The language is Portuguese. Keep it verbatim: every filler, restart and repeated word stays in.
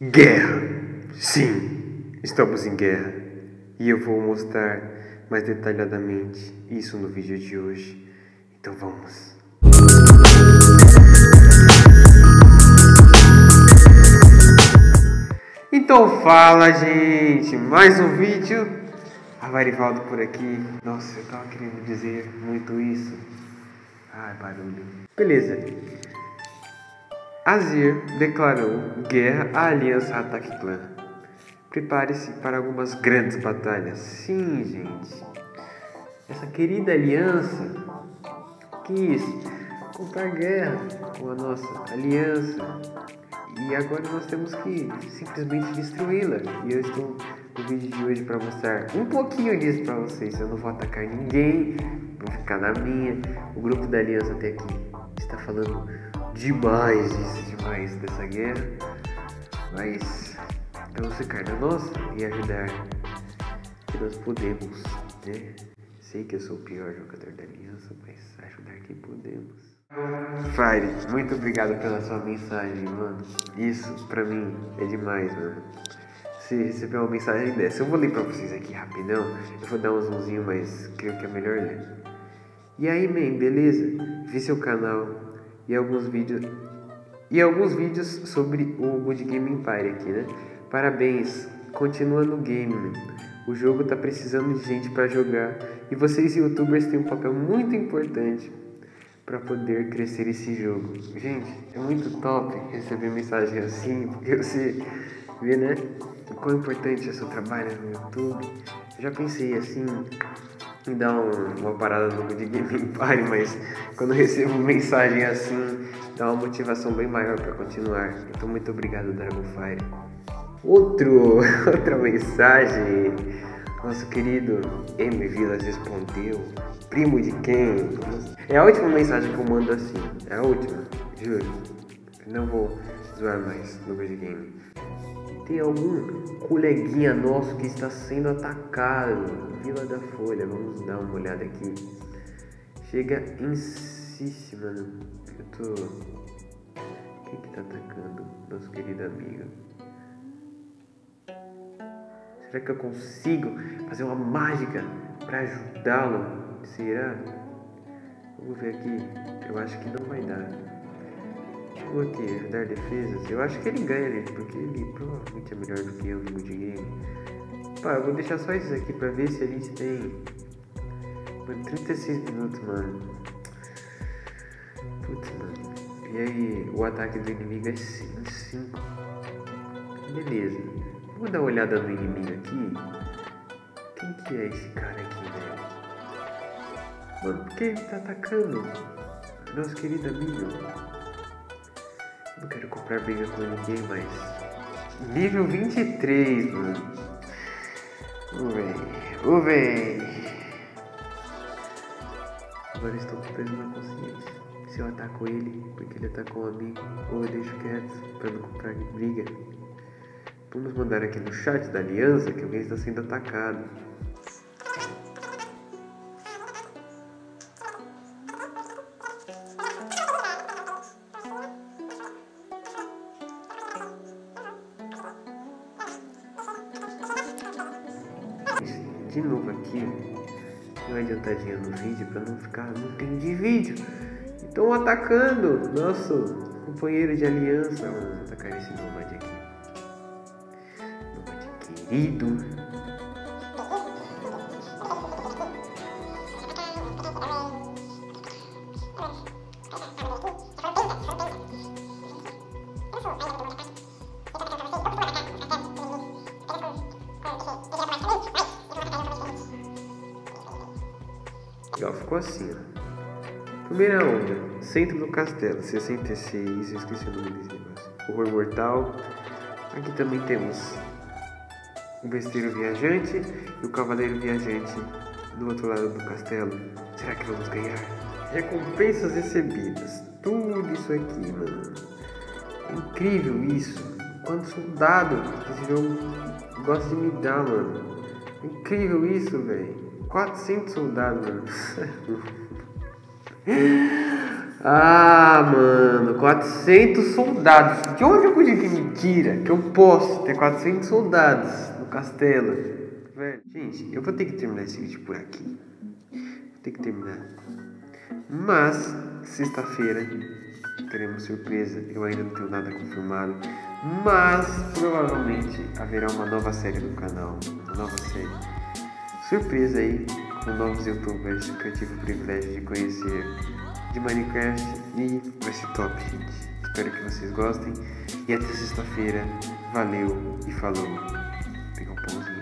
Guerra! Sim, estamos em guerra. E eu vou mostrar mais detalhadamente isso no vídeo de hoje. Então vamos. Então fala, gente! Mais um vídeo. Avarivaldo por aqui. Nossa, eu tava querendo dizer muito isso. Ai, barulho. Beleza. Azir declarou guerra à Aliança Ataque Clã. Prepare-se para algumas grandes batalhas. Sim, gente. Essa querida aliança quis comprar guerra com a nossa aliança. E agora nós temos que simplesmente destruí-la. E eu estou no vídeo de hoje para mostrar um pouquinho disso para vocês. Eu não vou atacar ninguém, vou ficar na minha. O grupo da aliança até aqui está falando demais, demais dessa guerra, mas vamos ficar na nossa e ajudar que nós podemos, né? Sei que eu sou o pior jogador da aliança, mas ajudar que podemos. Fire, muito obrigado pela sua mensagem, mano. Isso pra mim é demais, mano. Se receber uma mensagem dessa, eu vou ler pra vocês aqui rapidão. Eu vou dar um zoomzinho, mas creio que é melhor ler. E aí, man, beleza? Vi seu canal e alguns vídeos e alguns vídeos sobre o Goodgame Empire aqui, né? Parabéns, continua no game, né? O jogo tá precisando de gente para jogar e vocês youtubers têm um papel muito importante para poder crescer esse jogo. Gente, é muito top receber mensagem assim, porque você vê, né, o quão importante é seu trabalho no YouTube. Eu já pensei assim, me dá um, uma parada no Goodgame Empire, mas quando eu recebo uma mensagem assim, dá uma motivação bem maior para continuar. Então muito obrigado, Dragonfire. Outro, outra mensagem, nosso querido M Villas respondeu, primo de quem? É a última mensagem que eu mando assim, é a última, juro, não vou zoar mais no Goodgame. Tem algum coleguinha nosso que está sendo atacado, Vila da Folha, vamos dar uma olhada aqui. Chega insiste, mano. Eu tô... Quem que tá atacando? Nosso querido amigo. Será que eu consigo fazer uma mágica pra ajudá-lo? Será? Vamos ver aqui. Eu acho que não vai dar. Vou aqui, ajudar defesas. Eu acho que ele ganha, né? Porque ele provavelmente é melhor do que eu no Goodgame. Pá, eu vou deixar só isso aqui pra ver se a gente tem... Mano, trinta e seis minutos, mano. Putz, mano. E aí, o ataque do inimigo é cinco. Beleza. Vou dar uma olhada no inimigo aqui. Quem que é esse cara aqui, velho? Mano, por que ele tá atacando? Nosso querido amigo. Não quero comprar briga com ninguém, mas... Nível vinte e três, mano. Ô, véi. Ô, véi. Agora estou com peso na consciência. Se eu ataco ele, porque ele atacou um amigo, ou eu deixo quieto pra não comprar briga. Vamos mandar aqui no chat da aliança que alguém está sendo atacado. De novo aqui, não é adiantadinha no vídeo para não ficar não tem de vídeo. Então atacando nosso companheiro de aliança, vamos atacar esse nomad aqui, nomad querido. Legal, ficou assim, ó. Primeira onda, centro do castelo, sessenta e seis, eu esqueci o nome desse negócio. Horror mortal. Aqui também temos o besteiro viajante e o cavaleiro viajante do outro lado do castelo. Será que vamos ganhar? Recompensas recebidas. Tudo isso aqui, mano. É incrível isso. Quanto soldado esse jogo gosta de me dar, mano. É incrível isso, velho. quatrocentos soldados, mano. Ah, mano, quatrocentos soldados. De onde eu podia que me tira que eu posso ter quatrocentos soldados no castelo? Velho, gente, eu vou ter que terminar esse vídeo por aqui. Vou ter que terminar. Mas, sexta-feira teremos surpresa. Eu ainda não tenho nada confirmado, mas provavelmente haverá uma nova série no canal. Uma nova série surpresa aí, com novos youtubers que eu tive o privilégio de conhecer de Minecraft, e vai ser top, gente. Espero que vocês gostem e até sexta-feira. Valeu e falou. Vou pegar um pãozinho.